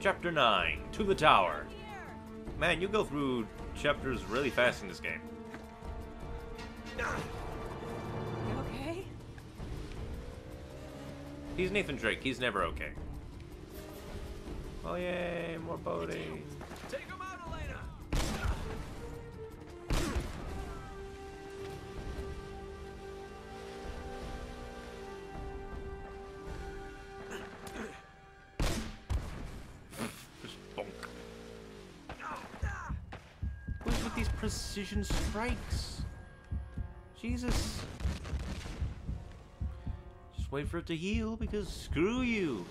Chapter 9, To the Tower. Man, you go through chapters really fast in this game. You okay? He's Nathan Drake. He's never okay. Oh, yay. More boating. Take him out, Elena. What's with these precision strikes? Jesus. Just wait for it to heal because screw you.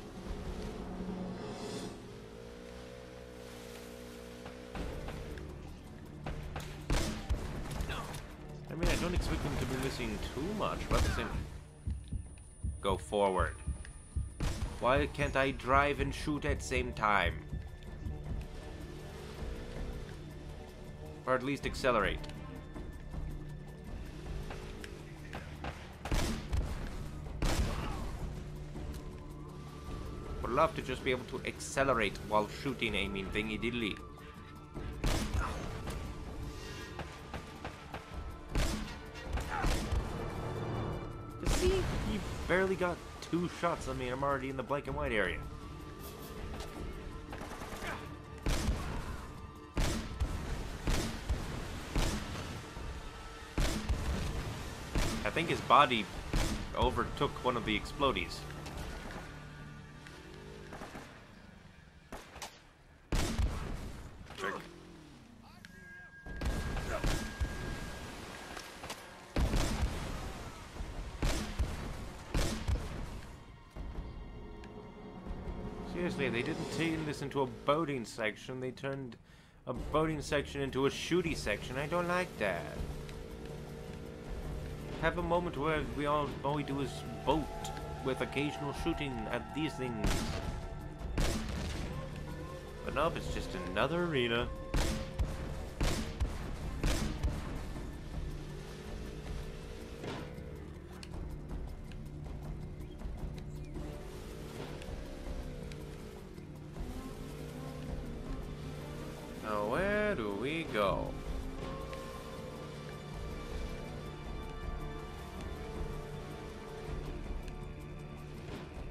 I mean, I don't expect him to be missing too much, but the same. Go forward. Why can't I drive and shoot at the same time? Or at least accelerate. Love to just be able to accelerate while shooting, I mean, thingy diddly. You see, you barely got two shots on me, and I'm already in the black and white area. I think his body overtook one of the explodies. Seriously, they didn't turn this into a boating section, they turned a boating section into a shooty section. I don't like that. Have a moment where all we do is boat with occasional shooting at these things. But nope, it's just another arena.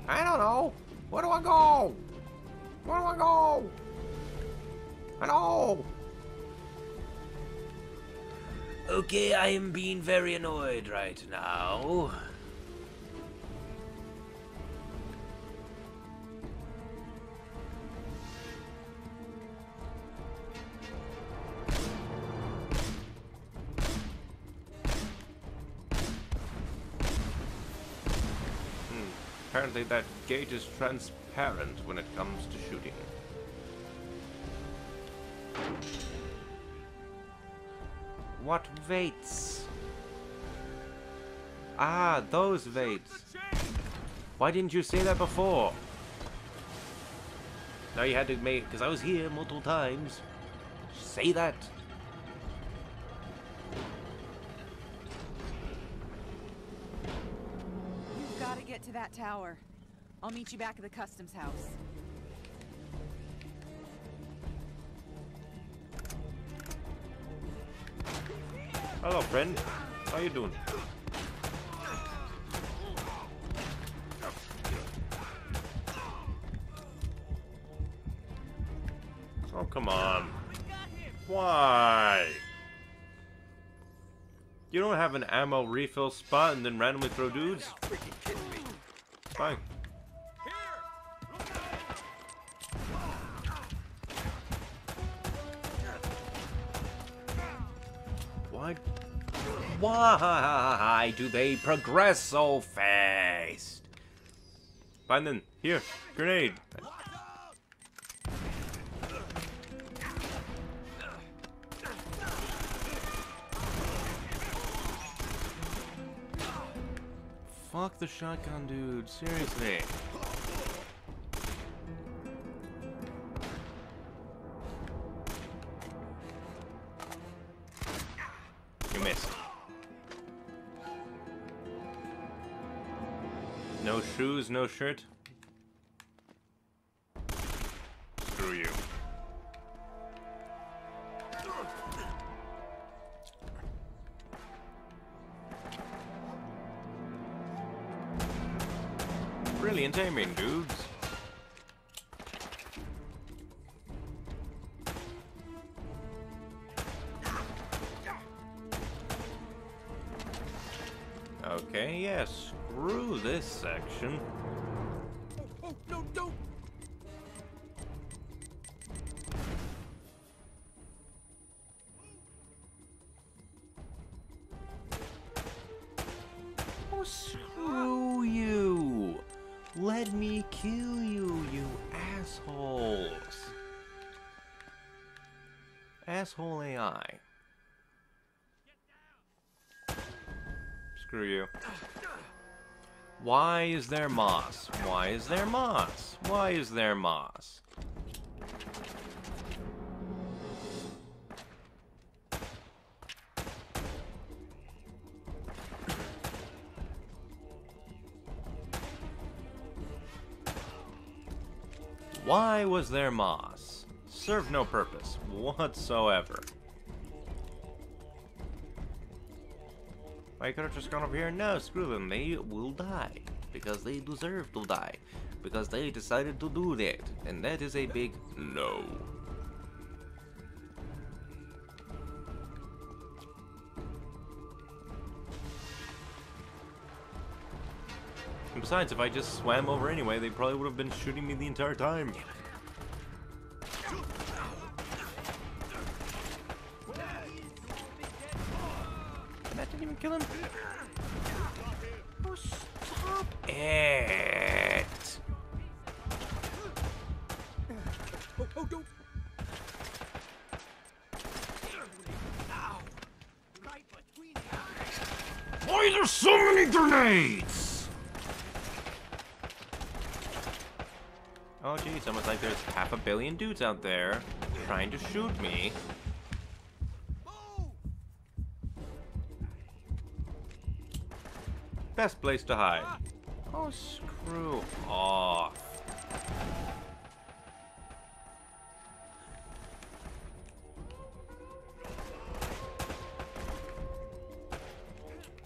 I don't know. Where do I go? Where do I go? I know. Okay, I am being very annoyed right now. Apparently that gate is transparent when it comes to shooting. What weights? Ah, those weights. Why didn't you say that before? Now you had to make, because I was here multiple times. Say that. To that tower. I'll meet you back at the customs house. Hello, friend. How you doing? Oh, come on. Why? You don't have an ammo refill spot and then randomly throw dudes? Fine. Why do they progress so fast? Fine then. Here, grenade. Fuck the shotgun, dude. Seriously. You missed. No shoes, no shirt. really intimidating, dudes. Okay, yeah, screw this section. Oh, no, don't! Oh, screw you! Let me kill you, you assholes! Asshole AI. Screw you. Why is there moss? Why is there moss? Why is there moss? Why was there moss? Served no purpose whatsoever. I could have just gone over here. No, screw them. They will die. Because they deserve to die. Because they decided to do that. And that is a big no. And besides, if I just swam over anyway, they probably would have been shooting me the entire time. Kill him. Oh, stop it. Oh, oh, don't. Why are there so many grenades? Oh, geez, almost like there's 500 million dudes out there trying to shoot me. Best place to hide. Oh, screw off.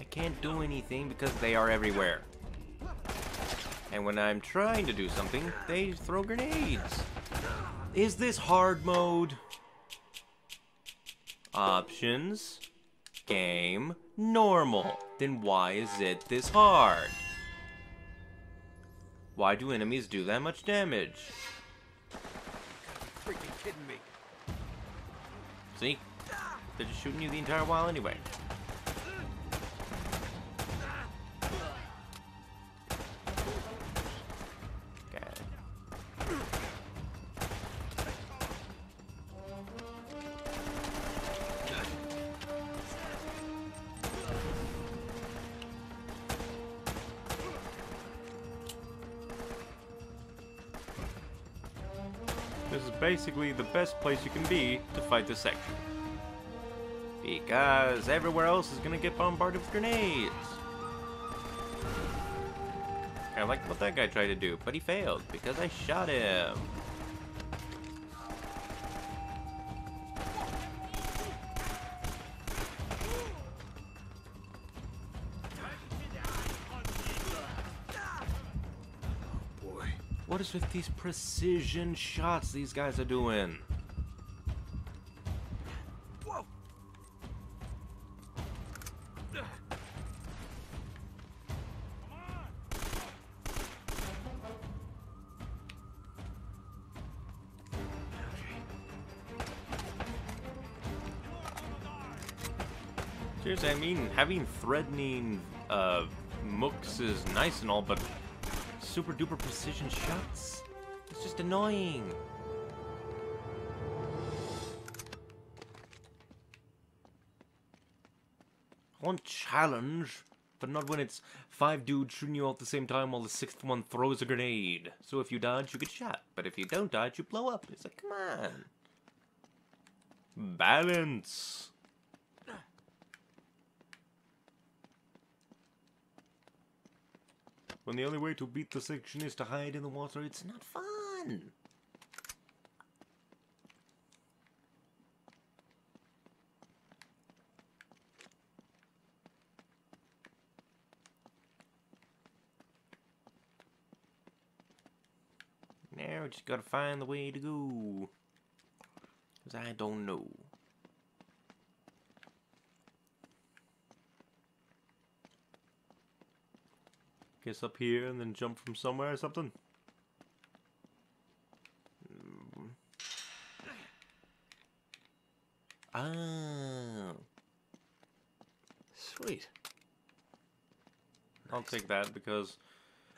I can't do anything because they are everywhere. And when I'm trying to do something, they throw grenades. Is this hard mode? Options. Game. Normal. Then why is it this hard? Why do enemies do that much damage? You're freaking kidding me. See? They're just shooting you the entire while anyway. This is basically the best place you can be to fight this section. Because everywhere else is going to get bombarded with grenades. I like what that guy tried to do, but he failed because I shot him. What is with these precision shots these guys are doing? Whoa. Seriously, I mean, having threatening mooks is nice and all, but super duper precision shots. It's just annoying. I want challenge, but not when it's 5 dudes shooting you all at the same time while the 6th one throws a grenade. So if you dodge, you get shot. But if you don't dodge, you blow up. It's like, come on. Balance. When the only way to beat the section is to hide in the water, it's not fun! there. We just gotta find the way to go. Because I don't know. Guess up here and then jump from somewhere or something. Oh. Sweet. I'll take that because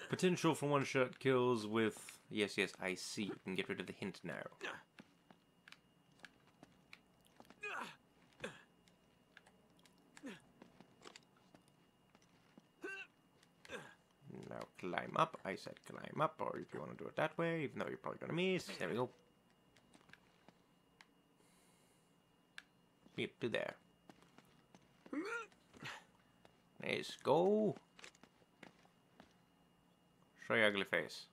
potential for one-shot kills with... Yes, yes, I see. We can get rid of the hint now. Now climb up. I said climb up, or if you want to do it that way, even though you're probably going to miss. There we go. Yep, to there. Let's go. Show your ugly face.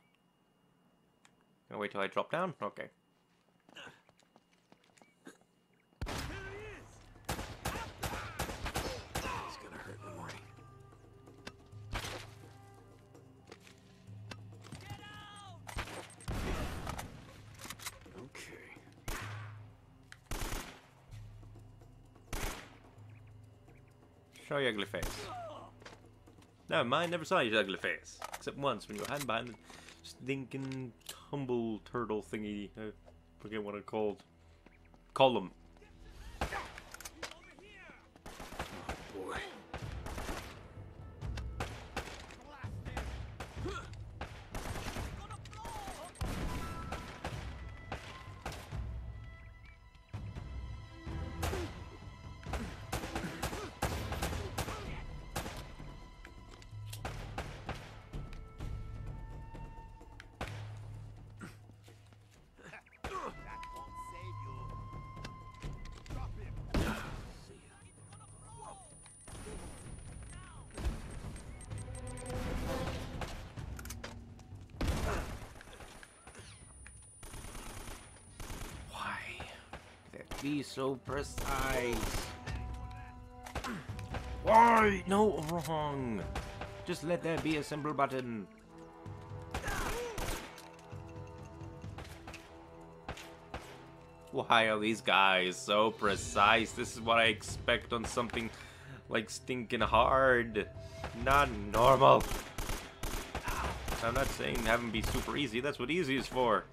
Gonna wait till I drop down? Okay. It's gonna hurt in the morning. Get out! Okay. Show your ugly face. No, mine never saw your ugly face. Except once when you were hiding behind the stinking tumble turtle thingy. I forget what it's called. Column. Oh boy. Be so precise. Why? No, wrong. Just let there be a simple button. Why are these guys so precise? This is what I expect on something like stinking hard. Not normal. I'm not saying have them be super easy. That's what easy is for.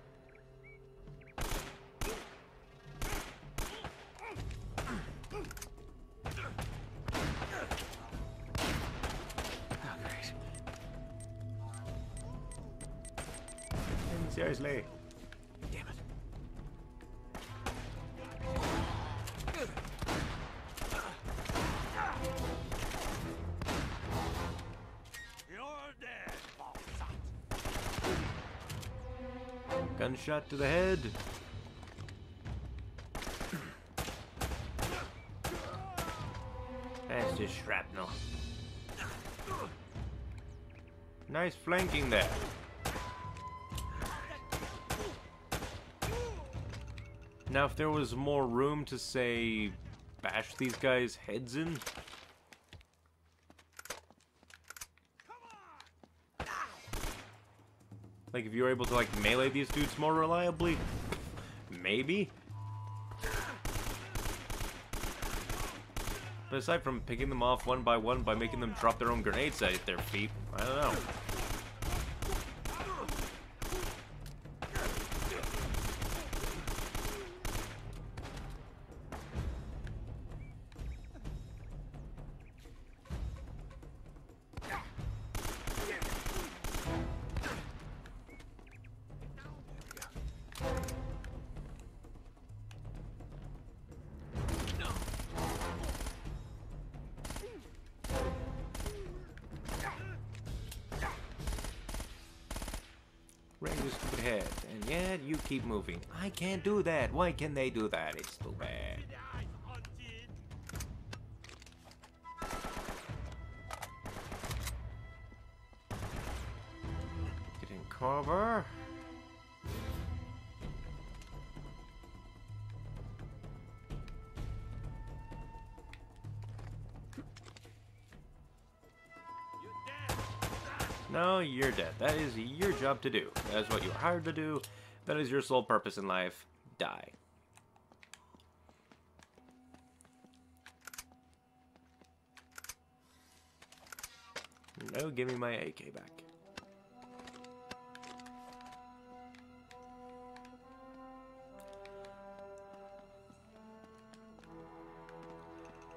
Seriously. Damn it. You're dead, Bob. Gunshot to the head. That's just shrapnel. Nice flanking there. Now, if there was more room to, say, bash these guys' heads in... Like, if you were able to, like, melee these dudes more reliably, maybe? But aside from picking them off one by one by making them drop their own grenades at their feet, I don't know. And yet you keep moving. I can't do that. Why can they do that? It's too bad. Get in cover. No, you're dead. That is your job to do. That's what you were hired to do. That is your sole purpose in life. Die. No, give me my AK back.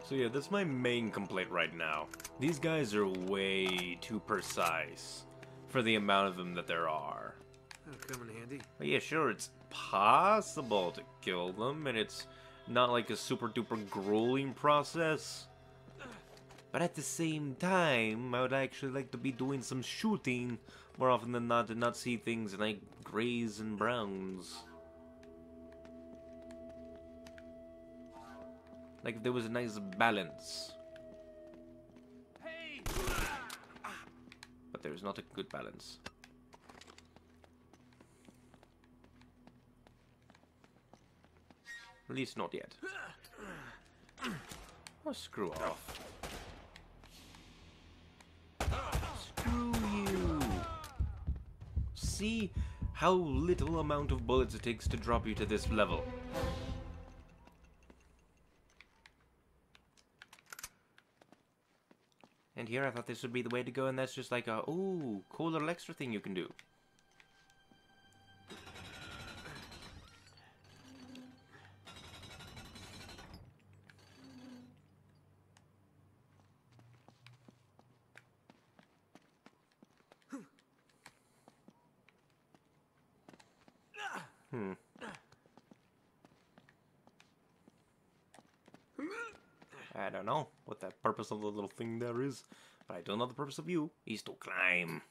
So yeah, that's my main complaint right now. These guys are way too precise for the amount of them that there are. That'll come in handy. But yeah, sure, it's possible to kill them, and it's not like a super duper grueling process. But at the same time, I would actually like to be doing some shooting more often than not, and not see things like grays and browns. Like if there was a nice balance. Hey. But there is not a good balance. At least not yet. Oh, screw off. Screw you. See how little amount of bullets it takes to drop you to this level. And here I thought this would be the way to go, and that's just like a, ooh, cool little extra thing you can do. I don't know what that purpose of the little thing there is, but I don't know the purpose of you is to climb.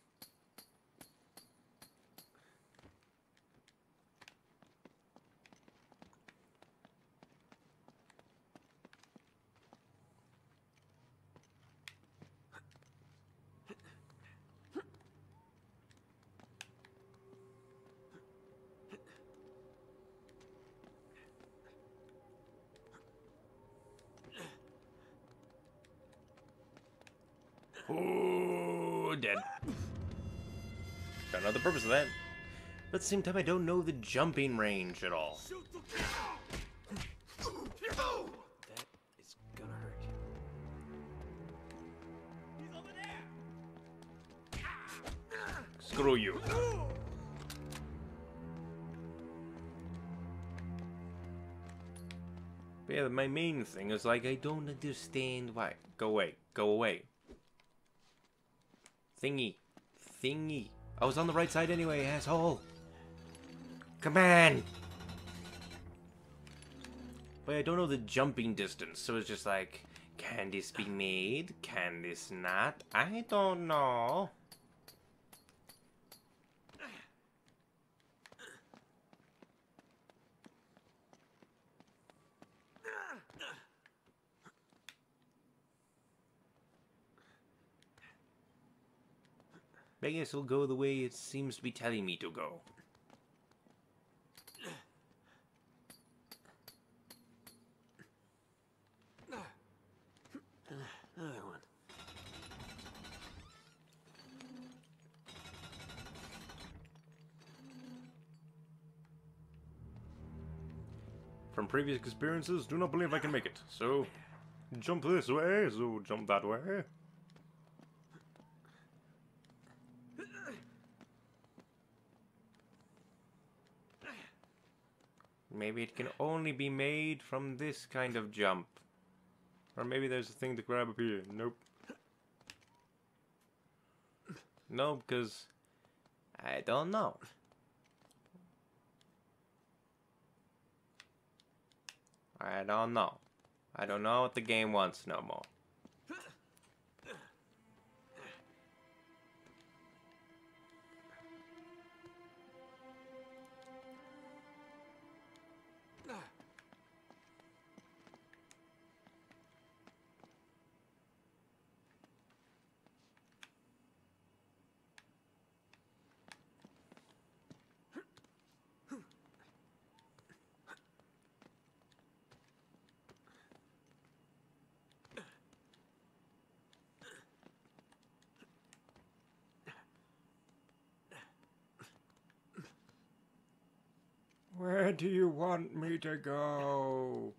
Oh, dead. Got another purpose of that. But at the same time, I don't know the jumping range at all. That is gonna hurt. He's over there. Screw you. But yeah, my main thing is like, I don't understand why. Go away. Go away. Thingy. Thingy. I was on the right side anyway, asshole. Come on. But I don't know the jumping distance, so it's just like, can this be made? Can this not? I don't know. I guess it'll go the way it seems to be telling me to go. Another one. From previous experiences, do not believe I can make it. So, jump this way, so jump that way. Maybe it can only be made from this kind of jump. Or maybe there's a thing to grab up here. Nope. No, because I don't know. I don't know. I don't know what the game wants no more. Where do you want me to go?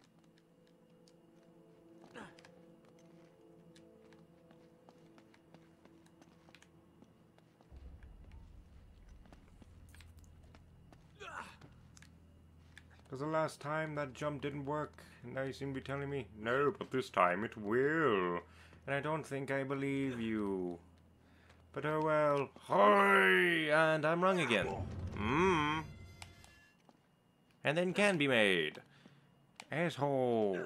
Because the last time that jump didn't work, and now you seem to be telling me, no, but this time it will. And I don't think I believe you. But oh well. Hoi! And I'm wrong again. Mmm. And then can be made. Asshole.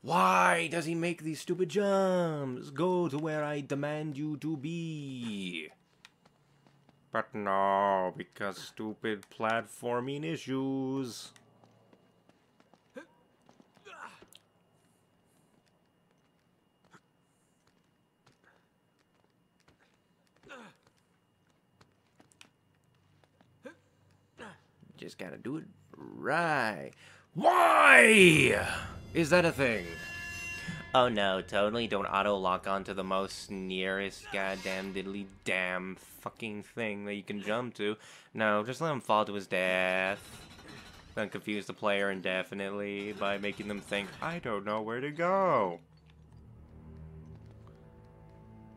Why does he make these stupid jumps? Go to where I demand you to be. But no, because stupid platforming issues. Just gotta do it right. Why is that a thing? Oh no, totally don't auto-lock onto the most nearest goddamn diddly damn fucking thing that you can jump to. No, just let him fall to his death. Don't confuse the player indefinitely by making them think, I don't know where to go.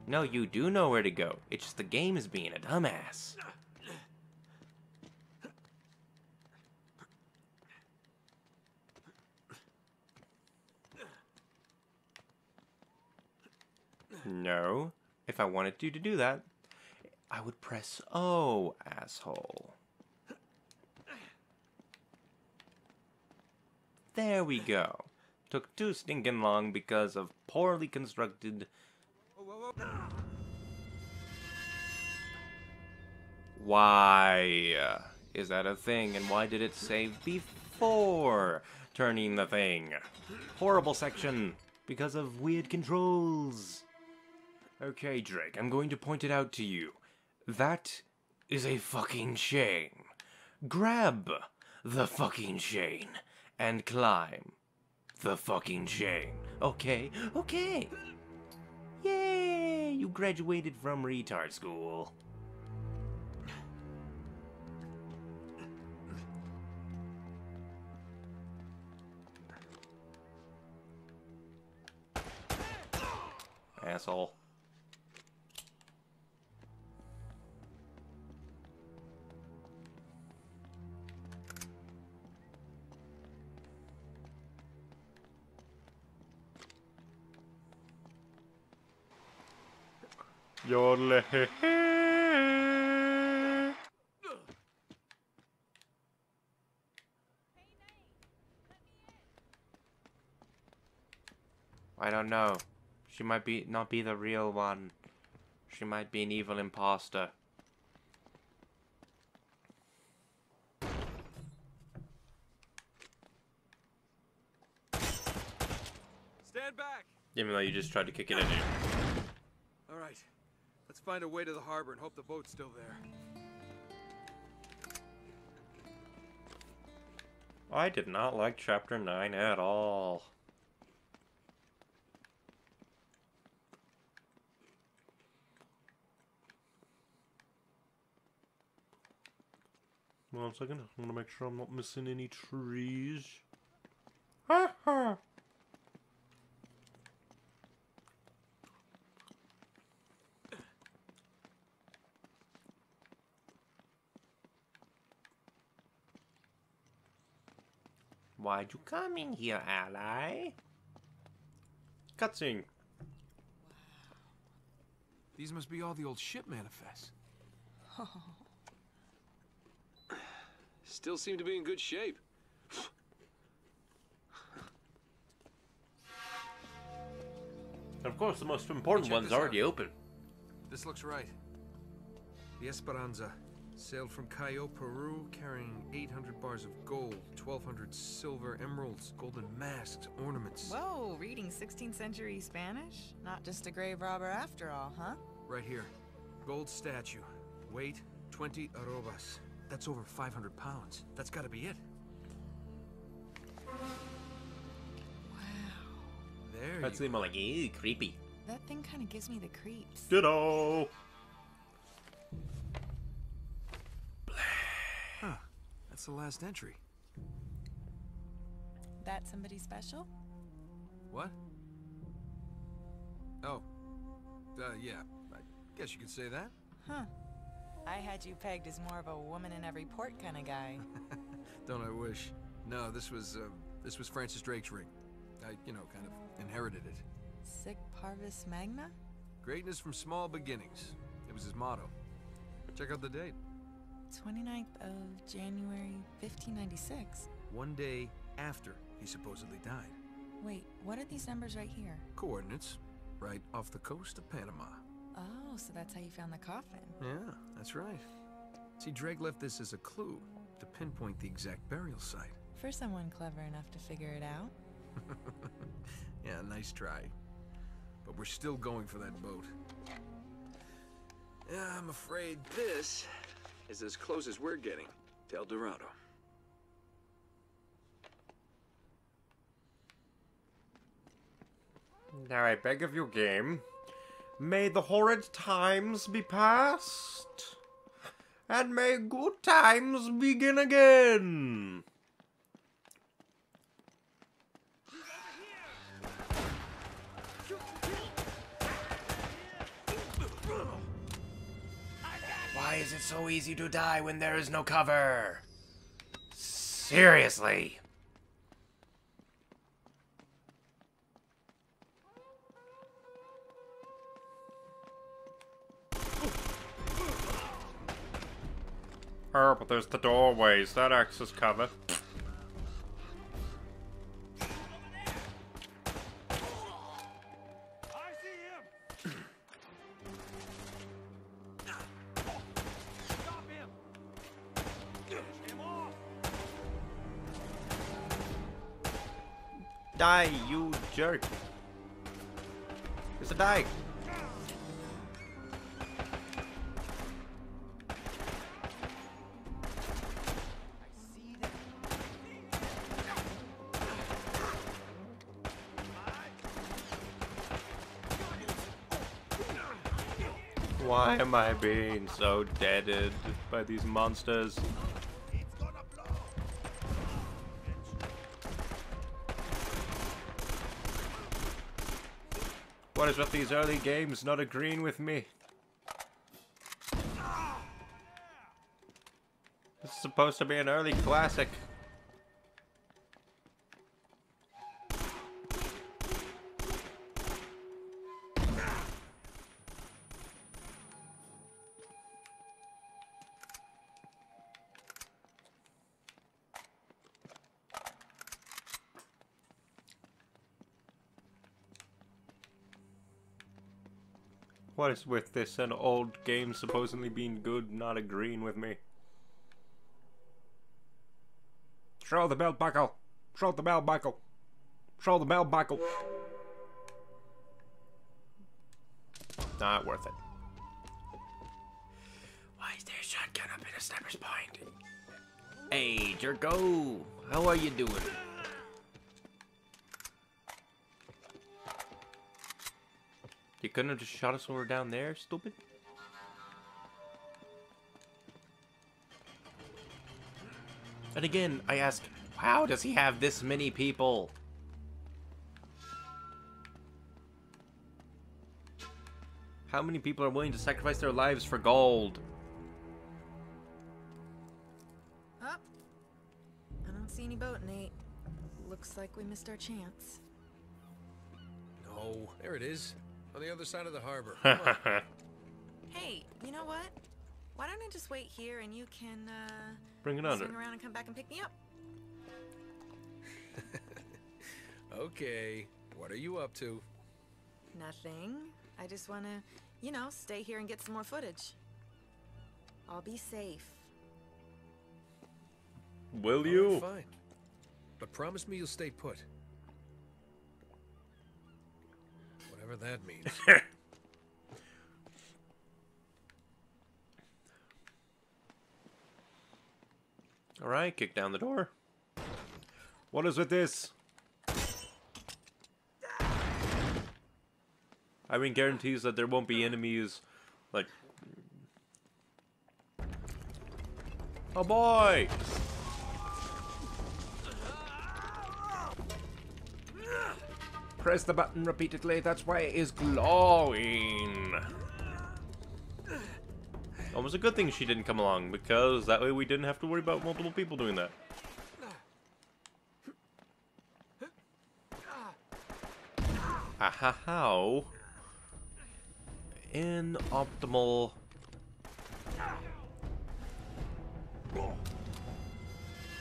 No, you do know where to go. It's just the game is being a dumbass. No, if I wanted you to do that, I would press O, asshole. There we go. Took too stinking long because of poorly constructed... Why is that a thing, and why did it save before turning the thing? Horrible section because of weird controls. Okay, Drake, I'm going to point it out to you. That is a fucking chain. Grab the fucking chain and climb the fucking chain. Okay, okay. Yay, you graduated from retard school. Asshole. Yodle. I don't know. She might be not be the real one. She might be an evil imposter. Stand back. Even though you just tried to kick it in here. All right. Let's find a way to the harbor and hope the boat's still there. I did not like Chapter 9 at all. One second, I want to make sure I'm not missing any trees. Ha ha! Why'd you come in here, ally? Cutscene. These must be all the old ship manifests. Oh. Still seem to be in good shape. Of course, the most important one's already open. This looks right. The Esperanza. Sailed from Callao, Peru, carrying 800 bars of gold, 1,200 silver emeralds, golden masks, ornaments. Whoa, reading 16th century Spanish? Not just a grave robber after all, huh? Right here. Gold statue. Weight, 20 arrobas. That's over 500 pounds. That's gotta be it. Wow. There that's even like, ew, creepy. That thing kind of gives me the creeps. Ditto! That's the last entry. That somebody special? What? Oh. Yeah. I guess you could say that. Huh. I had you pegged as more of a woman in every port kind of guy. Don't I wish. No, this was Francis Drake's ring. I, you know, kind of inherited it. Sic Parvis Magna? Greatness from small beginnings. It was his motto. Check out the date. 29th of January, 1596. One day after he supposedly died. Wait, what are these numbers right here? Coordinates. Right off the coast of Panama. Oh, so that's how you found the coffin. Yeah, that's right. See, Drake left this as a clue to pinpoint the exact burial site. For someone clever enough to figure it out. Yeah, nice try. But we're still going for that boat. Yeah, I'm afraid this is as close as we're getting to El Dorado. Now I beg of your game, may the horrid times be past, and may good times begin again. Why is it so easy to die when there is no cover? Seriously. Oh, but there's the doorways. That acts as cover. I see him. Stop him. Finish him off. Die, you jerk. It's a die. Why am I being so deaded by these monsters? It's gonna blow. What is with these early games not agreeing with me? This is supposed to be an early classic. What is with this and old game supposedly being good not agreeing with me? Throw the belt buckle! Throw the belt buckle! Throw the belt buckle! Not worth it. Why is there a shotgun up in a sniper's point? Hey, Jerko! How are you doing? You couldn't have just shot us over down there, stupid? And again, I ask, how does he have this many people? How many people are willing to sacrifice their lives for gold? Oh, I don't see any boat, Nate. Looks like we missed our chance. No, there it is. On the other side of the harbor. Hey, you know what? Why don't I just wait here and you can bring it under. Swing around and come back and pick me up. Okay. What are you up to? Nothing. I just want to, you know, stay here and get some more footage. I'll be safe. Will you? Right, fine. But promise me you'll stay put. Whatever that means. All right, kick down the door. What is with this? I mean, guarantees that there won't be enemies. Like, oh boy! press the button repeatedly, that's why it is glowing. Almost a good thing she didn't come along, because that way we didn't have to worry about multiple people doing that. How inoptimal.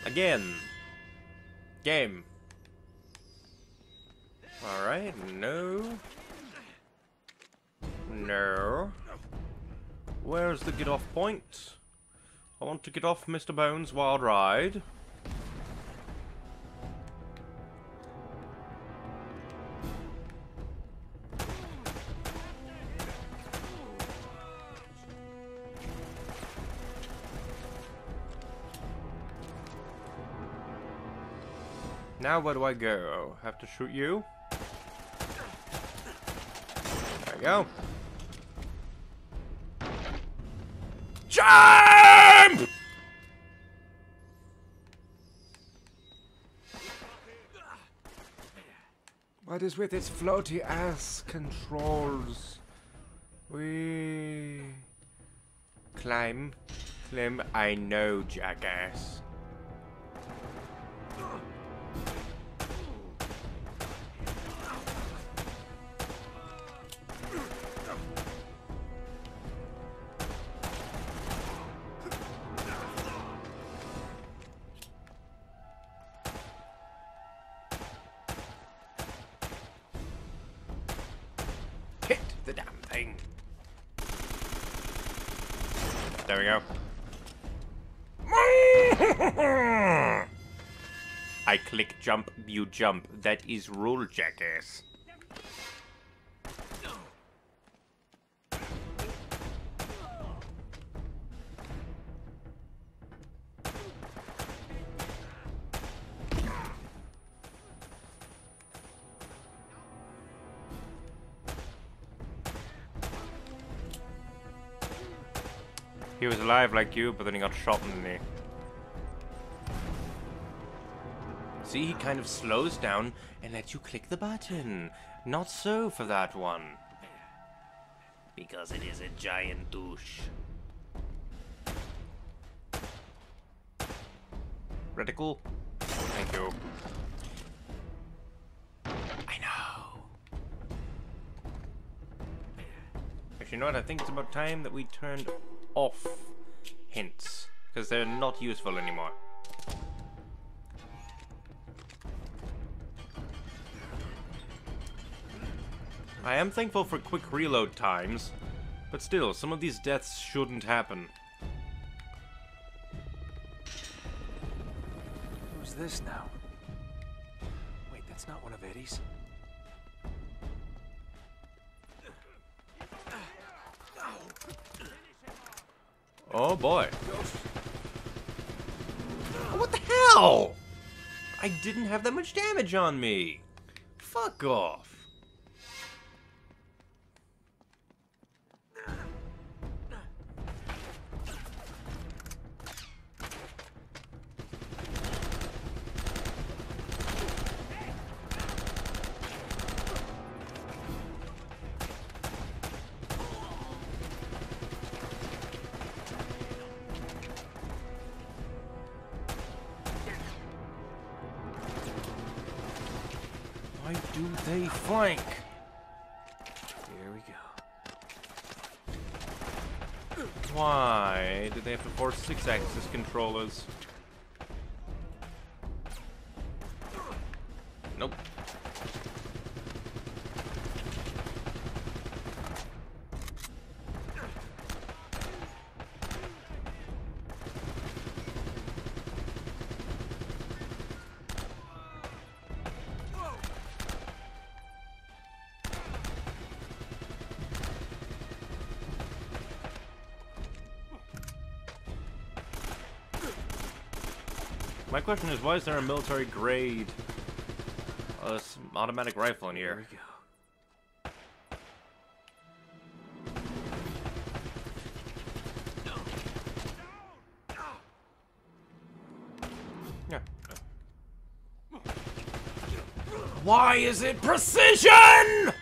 Again. Game. Alright, no. No. Where's the get off point? I want to get off Mr. Bones' wild ride. Now where do I go? Have to shoot you? There we go. Jump! What is with its floaty ass controls? We climb, climb. I know, jackass. There we go. I click jump, you jump. That is rule, jackass. He was alive like you, but then he got shot in the knee. See, he kind of slows down and lets you click the button. Not so for that one. Because it is a giant douche. Reticle? Thank you. I know. Actually, you know what? I think it's about time that we turned off hints, because they're not useful anymore. I am thankful for quick reload times, but still, some of these deaths shouldn't happen. Who's this now? Wait, that's not one of Eddie's. Oh boy. What the hell? I didn't have that much damage on me. Fuck off. Do they flank? Here we go. Why did they have to force 6-axis controllers? Nope. My question is, why is there a military grade automatic rifle in here? There we go. Yeah. Why is it precision?!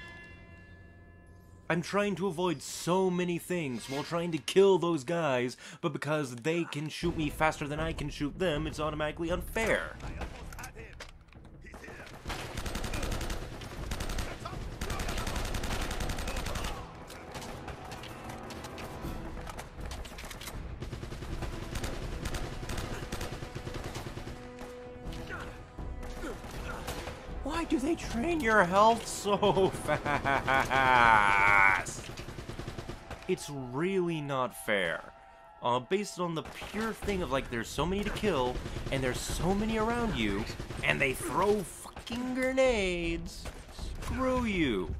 I'm trying to avoid so many things while trying to kill those guys, but because they can shoot me faster than I can shoot them, it's automatically unfair. Why do they drain your health so fast? It's really not fair. Based on the pure thing of like there's so many to kill, and there's so many around you, and they throw fucking grenades. Screw you.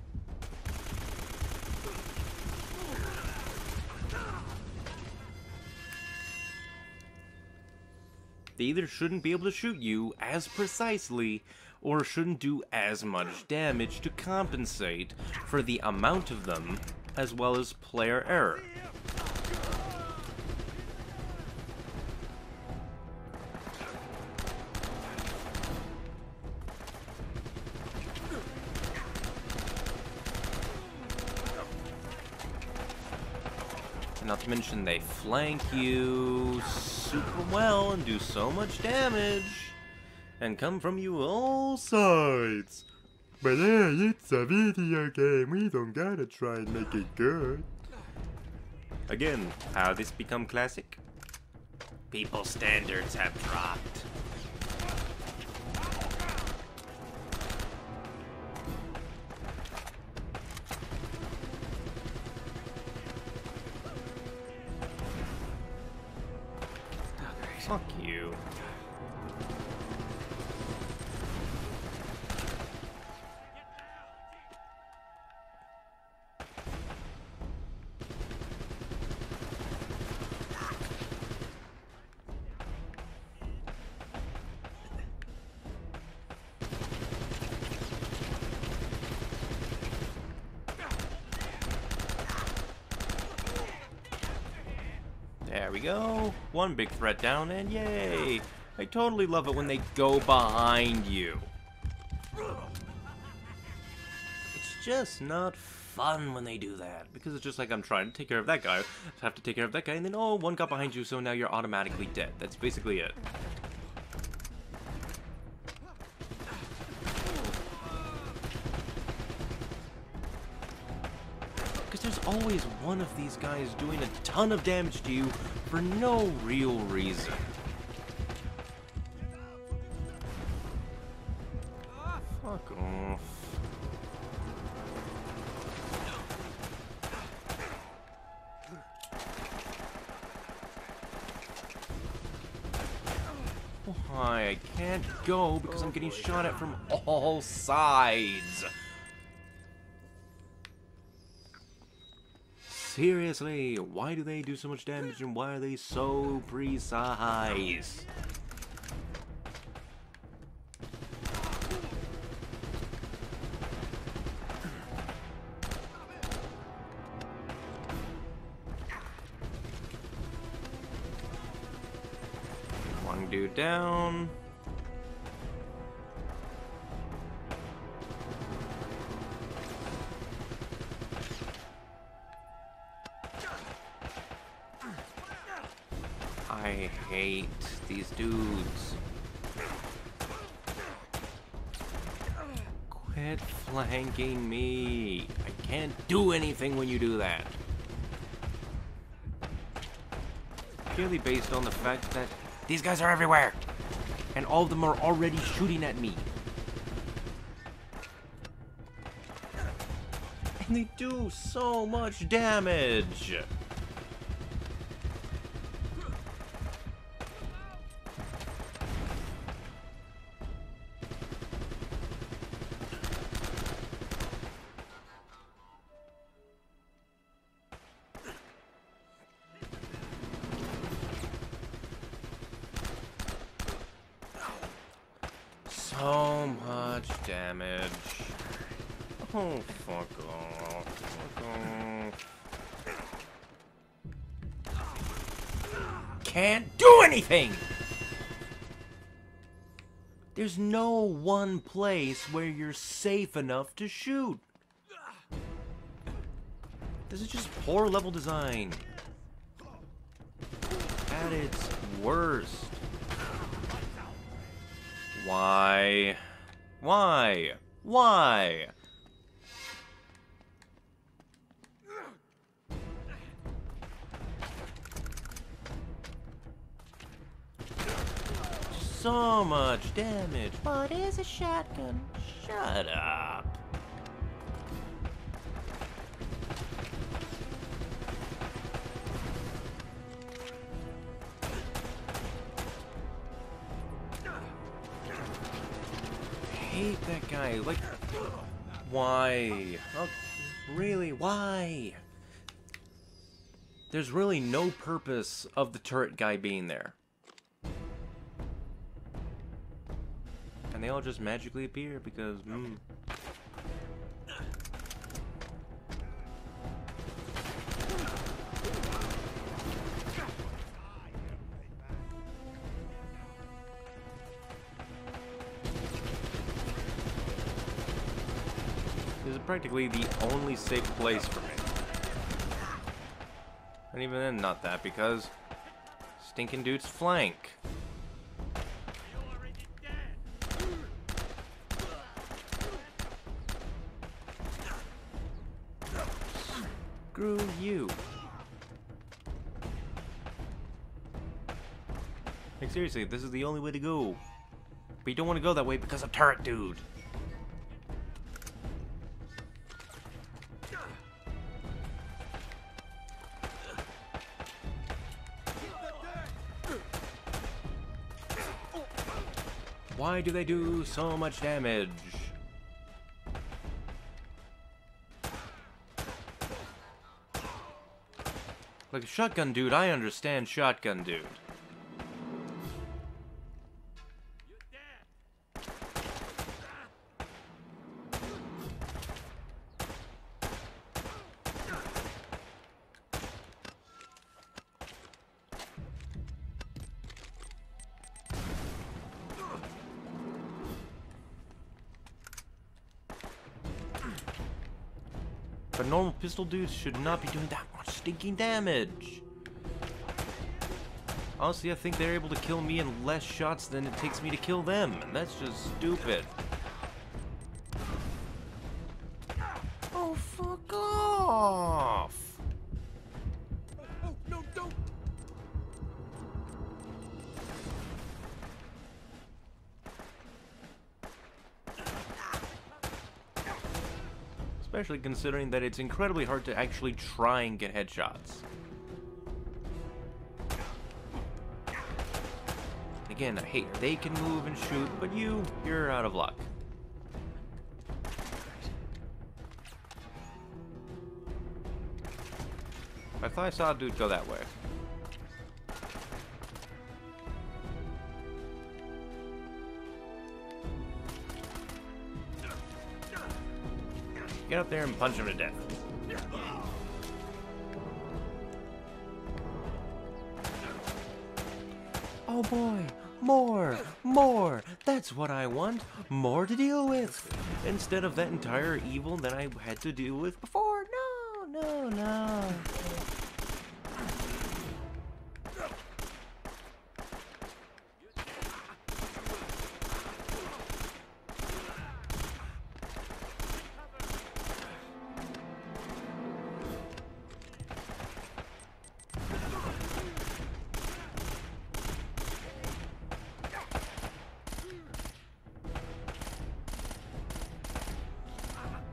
They either shouldn't be able to shoot you as precisely, or shouldn't do as much damage to compensate for the amount of them, as well as player error. And not to mention they flank you super well and do so much damage. And come from you all sides. But hey, it's a video game. We don't gotta try and make it good. Again, how this become classic? People's standards have dropped. Fuck you. There we go. One big threat down, and yay! I totally love it when they go behind you. It's just not fun when they do that, because it's just like I'm trying to take care of that guy, I have to take care of that guy, and then oh, one got behind you, so now you're automatically dead. That's basically it. There's always one of these guys doing a ton of damage to you for no real reason. Fuck off. Why? I can't go because I'm getting shot at from all sides. Seriously, why do they do so much damage and why are they so precise? One dude down. I hate these dudes. Quit flanking me. I can't do anything when you do that. Purely based on the fact that these guys are everywhere. And all of them are already shooting at me. And they do so much damage. So much damage. Oh, fuck off. Fuck off. Can't do anything! There's no one place where you're safe enough to shoot. This is just poor level design. At its worst. Why? Why? Why? So much damage. But it is a shotgun. Shut up. Hate that guy. Like, why? Oh, really? Why? There's really no purpose of the turret guy being there. And they all just magically appear because. This is practically the only safe place for me. And even then, not that, because stinking dudes flank. Screw you. Like, seriously, this is the only way to go. But you don't want to go that way because of turret dude. Why do they do so much damage? Like, shotgun dude, I understand shotgun dude. But normal pistol dudes should not be doing that much stinking damage. Honestly, I think they're able to kill me in less shots than it takes me to kill them, and that's just stupid. Oh, fuck off! Oh, no, don't! Especially considering that it's incredibly hard to actually try and get headshots. Again, I hate they can move and shoot, but you're out of luck. I thought I saw a dude go that way. Get up there and punch him to death. Oh boy, more! That's what I want, more to deal with! Instead of that entire evil that I had to deal with before, no!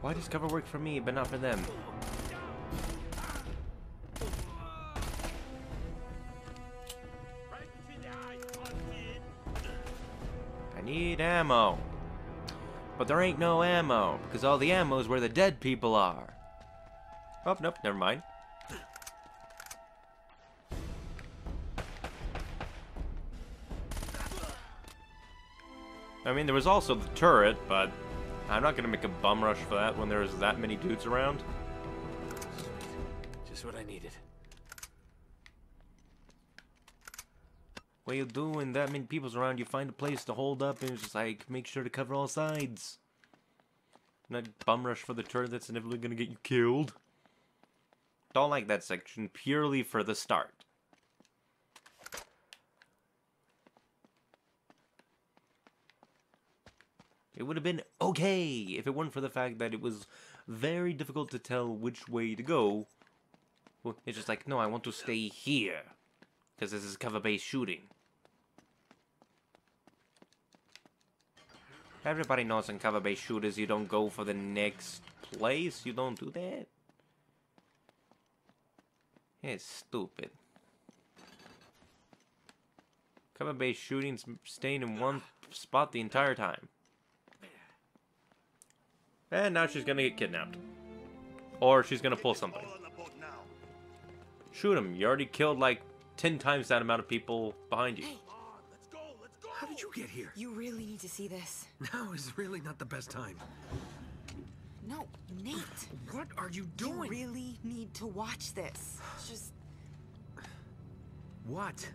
Why does cover work for me, but not for them? I need ammo. But there ain't no ammo, because all the ammo is where the dead people are. Oh, nope, never mind. I mean, there was also the turret, but I'm not gonna make a bum rush for that when there's that many dudes around. Just what I needed. What you do when that many people's around, you find a place to hold up and it's just like, make sure to cover all sides. Not bum rush for the turret that's inevitably gonna get you killed. Don't like that section purely for the start. It would have been okay if it weren't for the fact that it was very difficult to tell which way to go. Well, it's just like, no, I want to stay here. Because this is cover-based shooting. Everybody knows in cover-based shooters you don't go for the next place. You don't do that. It's stupid. Cover-based shooting's staying in one spot the entire time. And now she's gonna get kidnapped. Or she's gonna pull something. Shoot him. You already killed like 10 times that amount of people behind you. Hey. How did you get here? You really need to see this. Now is really not the best time. No, Nate. What are you doing? You really need to watch this. Just... what?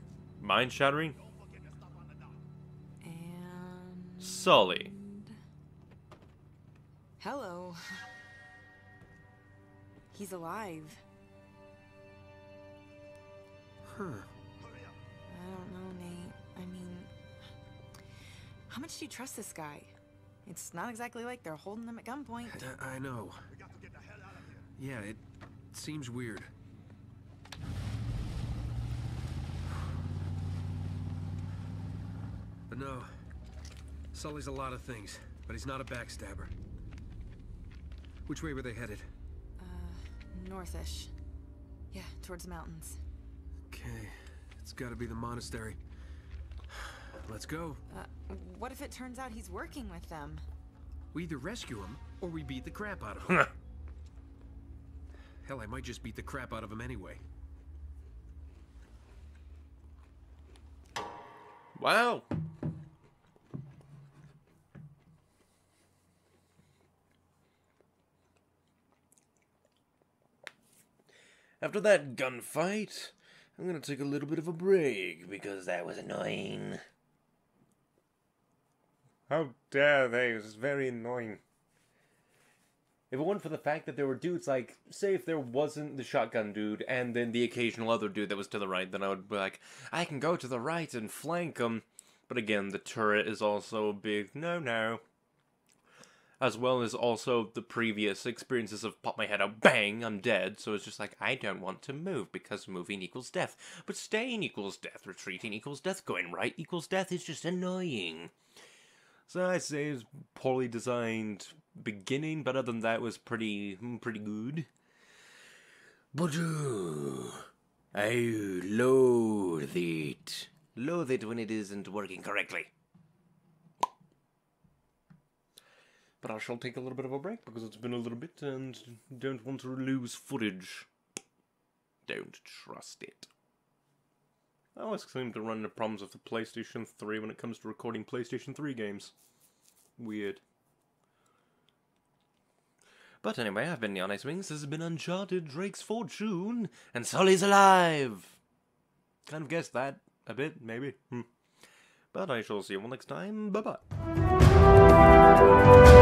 Mind shattering? And... Sully. Hello. He's alive. Huh. I don't know, Nate. I mean, how much do you trust this guy? It's not exactly like they're holding him at gunpoint. I know. We got to get the hell out of here. Yeah, it seems weird. But no, Sully's a lot of things, but he's not a backstabber. Which way were they headed? Northish. Yeah, towards the mountains. Okay, it's gotta be the monastery. Let's go. What if it turns out he's working with them? We either rescue him, or we beat the crap out of him. Hell, I might just beat the crap out of him anyway. Wow! After that gunfight, I'm gonna take a little bit of a break because that was annoying. How dare they? It was very annoying. If it weren't for the fact that there were dudes, like, say if there wasn't the shotgun dude and then the occasional other dude that was to the right, then I would be like, I can go to the right and flank them. But again, the turret is also a big no-no. As well as also the previous experiences of pop my head out, bang, I'm dead. So it's just like, I don't want to move because moving equals death. But staying equals death, retreating equals death, going right equals death. It's just annoying. So I say it's poorly designed beginning, but other than that it was pretty good. But I loathe it. Loathe it when it isn't working correctly. But I shall take a little bit of a break because it's been a little bit and don't want to lose footage. Don't trust it. I always seem to run into problems with the PlayStation 3 when it comes to recording PlayStation 3 games. Weird. But anyway, I've been Neon Icy Wings, this has been Uncharted, Drake's Fortune, and Sully's alive! Kind of guessed that a bit, maybe. But I shall see you all next time. Bye-bye.